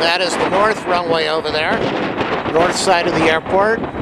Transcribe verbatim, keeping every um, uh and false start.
That is the north runway over there, north side of the airport.